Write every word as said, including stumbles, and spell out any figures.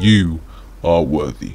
You are worthy.